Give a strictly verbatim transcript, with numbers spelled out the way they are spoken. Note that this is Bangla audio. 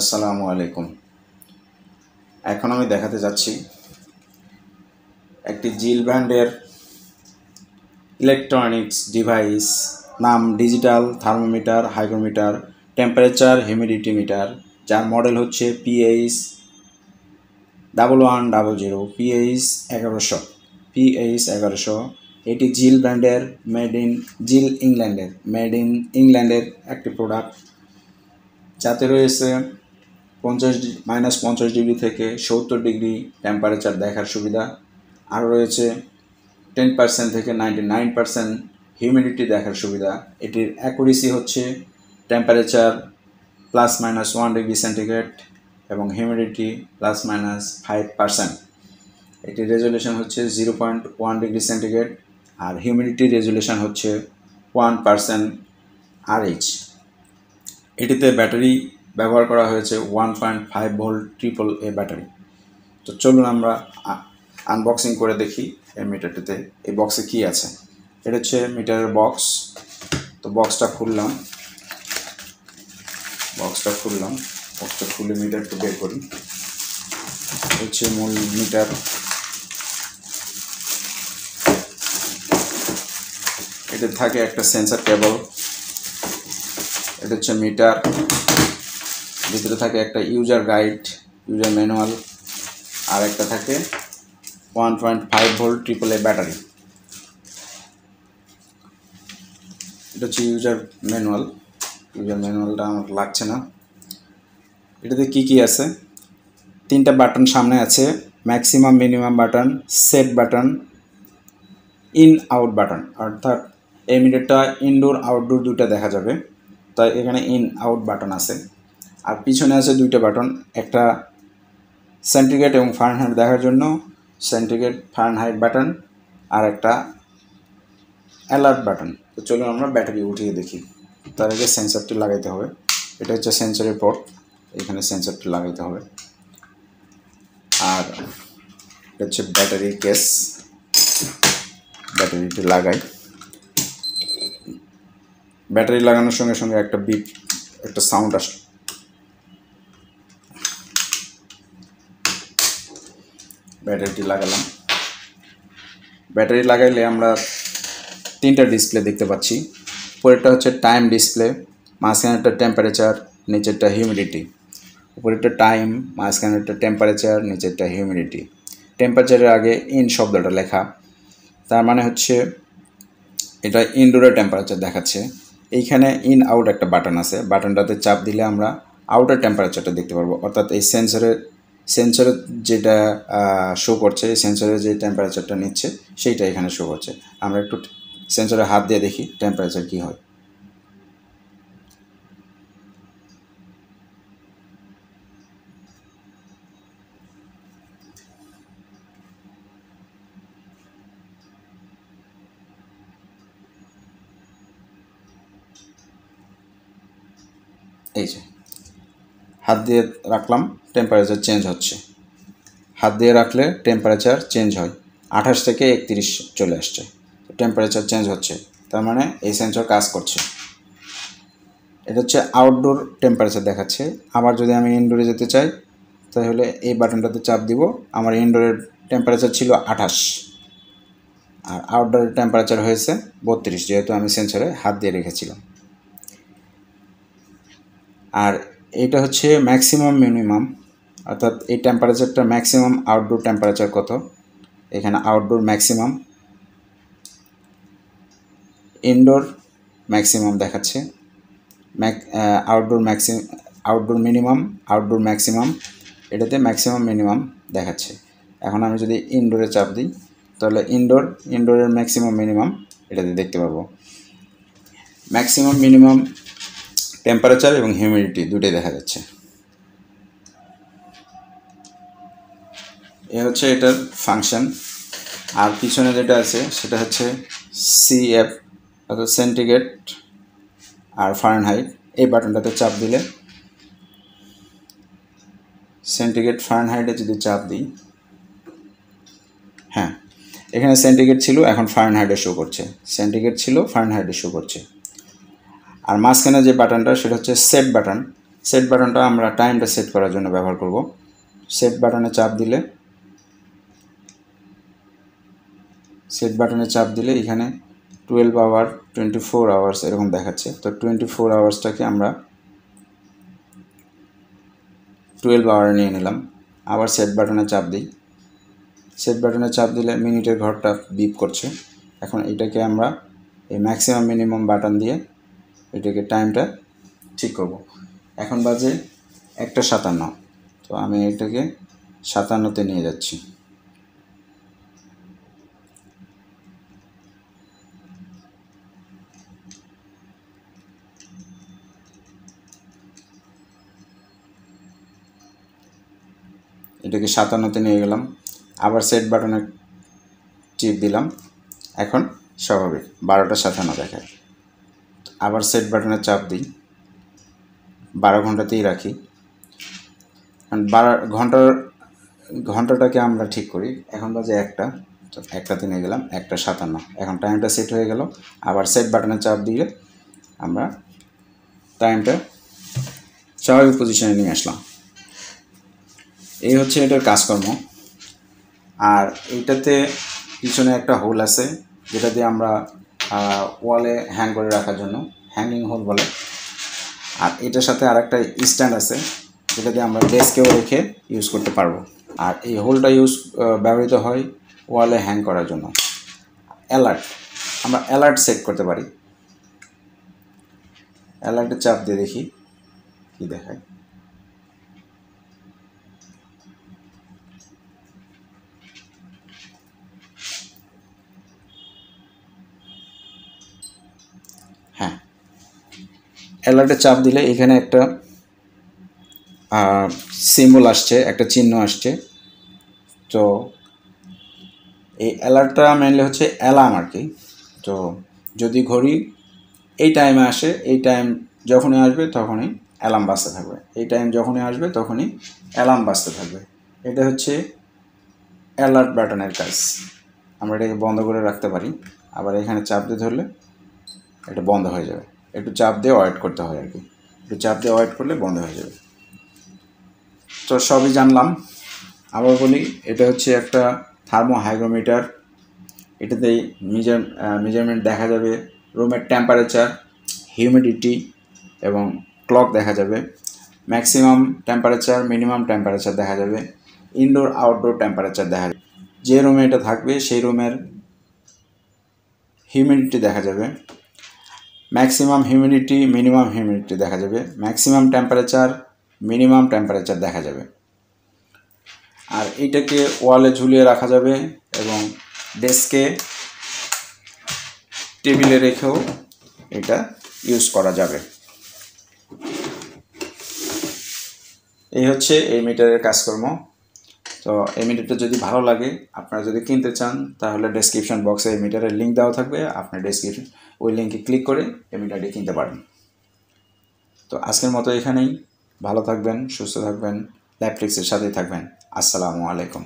আসসালামু আলাইকুম। এখন আমি দেখাতে যাচ্ছি একটি জিল ব্র্যান্ডের ইলেকট্রনিক্স ডিভাইস, নাম digital thermometer, hygrometer, temperature humidity meter, যার মডেল হচ্ছে PH one one zero zero, PH এগারোশো, পিএইচ এগারোশো। এটি জিল ব্র্যান্ডের মেড ইন জিল ইংল্যান্ডের মেড ইন ইংল্যান্ডের একটি প্রোডাক্ট, যাতে রয়েছে পঞ্চাশ মাইনাস পঞ্চাশ ডিগ্রি থেকে সত্তর ডিগ্রি টেম্পারেচার দেখার সুবিধা, আর রয়েছে টেন পার্সেন্ট থেকে নাইনটি নাইন পার্সেন্ট হিউমিডিটি দেখার সুবিধা। এটির অ্যাকুরেসি হচ্ছে temperature plus minus one degree centigrade এবং humidity plus minus five percent. এটির রেজুলেশন হচ্ছে zero point one degree centigrade আর হিউমিডিটি রেজুলেশন হচ্ছে ওয়ান পার্সেন্ট আরএইচ। এটিতে ব্যাটারি ব্যবহার করা হয়েছে one point five volt triple A battery. তো চলুন আমরা আনবক্সিং করে দেখি এই মিটারটিতে এই বক্সে কি আছে। এটা হচ্ছে মিটারের বক্স। তো বক্সটা খুললাম বক্সটা খুললাম বক্সটা খুলে মিটারটা বের করি। হচ্ছে মূল মিটার, এটা থাকে একটা সেন্সর কেবল, এটা হচ্ছে মিটার, ভিতরে থাকে একটা ইউজার গাইড, ইউজার ম্যানুয়াল, আর একটা থাকে one point five volt triple A battery. এটা হচ্ছে ইউজার ম্যানুয়াল। ইউজার ম্যানুয়ালটা আমার লাগছে না। এটাতে কি কি আছে? তিনটা বাটন সামনে আছে, maximum minimum button, set button, in out button. অর্থাৎ এই মিটারটা ইনডোর আউটডোর দুইটা দেখা যাবে, তাই এখানে ইন আউট বাটন আছে। আর পিছনে আছে দুইটা বাটন, একটা সেন্টিগ্রেড এবং ফারেনহাইট দেখার জন্য সেন্টিগ্রেড ফারেনহাইট বাটন, আর একটা অ্যালার্ট বাটন। তো চলুন আমরা ব্যাটারি উঠিয়ে দেখি। তার আগে সেন্সরটি লাগাইতে হবে। এটা হচ্ছে সেন্সরের পোর্ট, এখানে সেন্সরটি লাগাইতে হবে। আর এটা হচ্ছে ব্যাটারি কেস, ব্যাটারিটি লাগাই। ব্যাটারি লাগানোর সঙ্গে সঙ্গে একটা বিপ, একটা সাউন্ড আসে। ব্যাটারিটি লাগালাম। ব্যাটারি লাগাইলে আমরা তিনটা ডিসপ্লে দেখতে পাচ্ছি। উপরেরটা হচ্ছে টাইম ডিসপ্লে, মাঝখানেরটা টেম্পারেচার, নিচেরটা হিউমিডিটি। উপরেরটা টাইম, মাঝখানেরটা টেম্পারেচার, নিচেরটা হিউমিডিটি। টেম্পারেচারের আগে ইন শব্দটা লেখা, তার মানে হচ্ছে এটা ইনডোরের টেম্পারেচার দেখাচ্ছে। এইখানে ইন আউট একটা বাটন আছে, বাটনটাতে চাপ দিলে আমরা আউটের টেম্পারেচারটা দেখতে পারবো। অর্থাৎ এই সেন্সরের সেন্সরের যেটা শো করছে, এই সেন্সরের যে টেম্পারেচারটা নিচ্ছে সেইটা এখানে শো করছে। আমরা একটু সেন্সরে হাত দিয়ে দেখি টেম্পারেচার কী হয়। এই যে হাত দিয়ে রাখলাম, টেম্পারেচার চেঞ্জ হচ্ছে। হাত দিয়ে রাখলে টেম্পারেচার চেঞ্জ হয়, আঠাশ থেকে একত্রিশ চলে আসছে। টেম্পারেচার চেঞ্জ হচ্ছে, তার মানে এই সেন্সর কাজ করছে। এটা হচ্ছে আউটডোর টেম্পারেচার দেখাচ্ছে। আবার যদি আমি ইনডোরে যেতে চাই, তাহলে এই বাটনটাতে চাপ দিব। আমার ইনডোরের টেম্পারেচার ছিল আঠাশ আর আউটডোরের টেম্পারেচার হয়েছে বত্রিশ, যেহেতু আমি সেন্সরে হাত দিয়ে রেখেছিলাম। আর এটা হচ্ছে ম্যাক্সিমাম মিনিমাম, অর্থাৎ এই টেম্পারেচারটা ম্যাক্সিমাম। আউটডোর টেম্পারেচার কত? এখানে আউটডোর ম্যাক্সিমাম, ইনডোর ম্যাক্সিমাম দেখাচ্ছে। Max outdoor maxim outdoor minimum, outdoor maximum, এটাতে ম্যাক্সিমাম মিনিমাম দেখাচ্ছে। এখন আমি যদি ইনডোরে চাপ দিই, তাহলে ইনডোর ইনডোরের ম্যাক্সিমাম মিনিমাম এটাতে দেখতে পাবো। ম্যাক্সিমাম মিনিমাম টেম্পারেচার এবং হিউমিডিটি দুটোই দেখা যাচ্ছে। এ হচ্ছে এটার ফাংশন। আর পিছনে যেটা আছে সেটা হচ্ছে সিএফ, অর্থাৎ সেন্টিগ্রেড আর ফারেনহাইট। এই বাটনটাতে চাপ দিলে সেন্টিগ্রেড ফারেনহাইটে যদি চাপ দিই, হ্যাঁ এখানে সেন্টিগ্রেড ছিল, এখন ফারেনহাইটে শো করছে। সেন্টিগ্রেড ছিল, ফারেনহাইটে শো করছে। আর মাঝখানে যে বাটনটা সেটা হচ্ছে সেট বাটন। सेट बाटनटा आमरा टाइमटा सेट करार जोन्नो व्यवहार करब। सेट बाटने चाप दिले सेट बाटने चाप दिले एखाने twelve hour twenty four hours एरकम देखाच्छे। तो टोन्टी फोर आवार्सटाके आमरा ट्वेल्व आवर निये निलाम। आबार सेट बाटने चाप दिई सेट बाटने चाप दिले मिनिटेर घरटा बीप करछे। एखन एटाके आमरा ए मैक्सिमाम मिनिमाम बाटन दिये एटाके टाइमटा ठीक करब। एखन बाजे एक सत्तावन, तो आमी एटाके सत्तावन ते निये जाच्छि। एटाके सत्तावन ते निये गेलाम। आबार सेट बाटने टिप दिलाम। एखन स्वाभाविक बारोटा सत्तावन देखाय। आबार सेट बाटने चाप दिई बारो घंटाते ही रखी। बारो घंटार घंटाटा के आमरा ठीक करी। एखन बाजे एकटा, तो एकटाते निये गेलाम एकटा सत्तावन। एखन टाइमटा सेट हये गेल। आबार सेट बाटने चाप दिले आमरा टाइमटा स्वाभाविक पजिशने निये आसलाम। एई हच्छे एटार काजकर्म। आर एटाते पिछने एकटा होल आछे जेटा दिये आमरा वाले हैंग करे राखार जोन्नो हैंगिंग होल बोले। আর এটার সাথে আরেকটা স্ট্যান্ড আছে যেটা দিয়ে আমরা ডেস্কেও রেখে ইউজ করতে পারবো। আর এই হোলটা ইউজ ব্যবহৃত হয় ওয়ালে হ্যাং করার জন্য। অ্যালার্ট আমরা অ্যালার্ট সেট করতে পারি। অ্যালার্টে চাপ দিয়ে দেখি কি দেখায়। হ্যাঁ, অ্যালার্টে চাপ দিলে এখানে একটা সিম্বল আসছে, একটা চিহ্ন আসছে। তো এই অ্যালার্টটা মেনলি হচ্ছে অ্যালার্ম আর কি। তো যদি ঘড়ি এই টাইমে আসে, এই টাইম যখনই আসবে তখনই অ্যালার্ম বাজতে থাকবে। এই টাইম যখনই আসবে তখনই অ্যালার্ম বাজতে থাকবে। এটা হচ্ছে অ্যালার্ট বাটনের কাজ। আমরা এটাকে বন্ধ করে রাখতে পারি। আবার এখানে চাপ দিয়ে ধরলে এটা বন্ধ হয়ে যাবে। একটু চাপ দিয়ে ওয়েট করতে হয় আর কি। একটু চাপ দিয়ে ওয়েট করলে বন্ধ হয়ে যাবে। তো সবই জানলাম। আবার বলি, এটা হচ্ছে একটা থার্মো হাইগ্রোমিটার। এটাতেই মেজার মেজারমেন্ট দেখা যাবে। রুমের টেম্পারেচার, হিউমিডিটি এবং ক্লক দেখা যাবে। ম্যাক্সিমাম টেম্পারেচার, মিনিমাম টেম্পারেচার দেখা যাবে। ইনডোর আউটডোর টেম্পারেচার দেখা যাবে। যে রুমে এটা থাকবে সেই রুমের হিউমিডিটি দেখা যাবে। मैक्सिमाम ह्यूमिडिटी, मिनिमाम ह्यूमिडिटी देखा जाए। मैक्सिमाम टेम्पारेचर, मिनिमाम टेम्पारेचर देखा जाए। और ये वाले झुलिए रखा जाए एवं डेस्के टेबिले रेखे ये यूज करा जाए। ये होच्छे ए मीटारेर काजकर्म। तो ए मीटारटा जदि भालो लागे आपनारा जदि किनते चान ताहले डेस्क्रिप्शन बक्से ए मीटारेर लिंक देওয়া থাকবে। আপনি ডেসক্রিপশন ওই লিংকে ক্লিক করে এই मीटारটি কিনতে পারেন। তো আজকের মতো এখানেই। ভালো থাকবেন, সুস্থ থাকবেন, ল্যাবটেক্সের সাথেই থাকবেন। আসসালামু আলাইকুম।